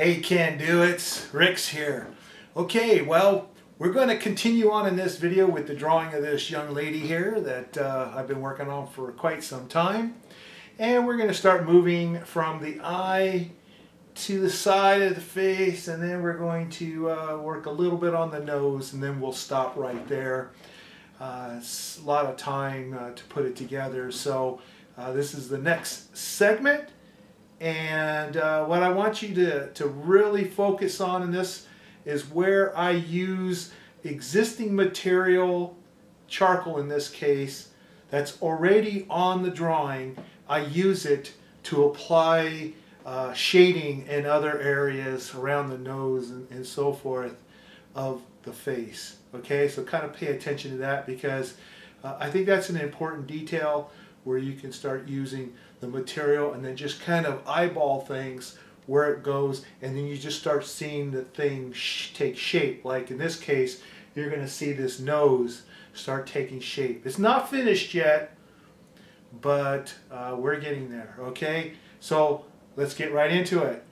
Hey Can Do It, Rix here. Okay, well, we're going to continue on in this video with the drawing of this young lady here that I've been working on for quite some time. And we're going to start moving from the eye to the side of the face, and then we're going to work a little bit on the nose, and then we'll stop right there. It's a lot of time to put it together, so this is the next segment. And what I want you to really focus on in this is where I use existing material, charcoal in this case, that's already on the drawing. I use it to apply shading in other areas around the nose and so forth of the face. Okay, so kind of pay attention to that, because I think that's an important detail where you can start using the material and then just kind of eyeball things where it goes, and then you just start seeing the thing take shape. Like in this case, you're going to see this nose start taking shape. It's not finished yet, but we're getting there. Okay, so let's get right into it.